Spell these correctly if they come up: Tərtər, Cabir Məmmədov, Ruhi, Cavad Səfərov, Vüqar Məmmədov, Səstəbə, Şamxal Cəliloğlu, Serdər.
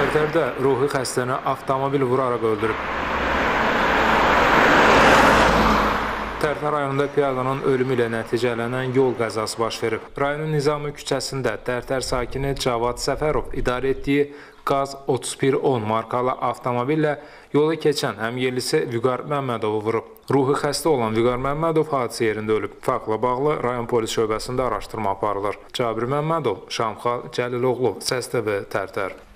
Serdərdə ruhi xəstəni avtomobil vuraraq öldürüb. Tərtər rayonunda piyadanın ölümü ilə nəticələnən yol qəzası baş verib. Rayonun Nizami küçəsində Tərtər sakini Cavad Səfərov idarə etdiyi Qaz 3110 markalı avtomobillə yola keçən həmyerlisi Vüqar Məmmədovu vurub. Ruhi xəstə olan Vüqar Məmmədov hadisə yerində ölüb. Faktla bağlı rayon polis şöbəsində araşdırma aparılır. Cabir Məmmədov, Şamxal Cəliloğlu, Səstəbə, Tərtər.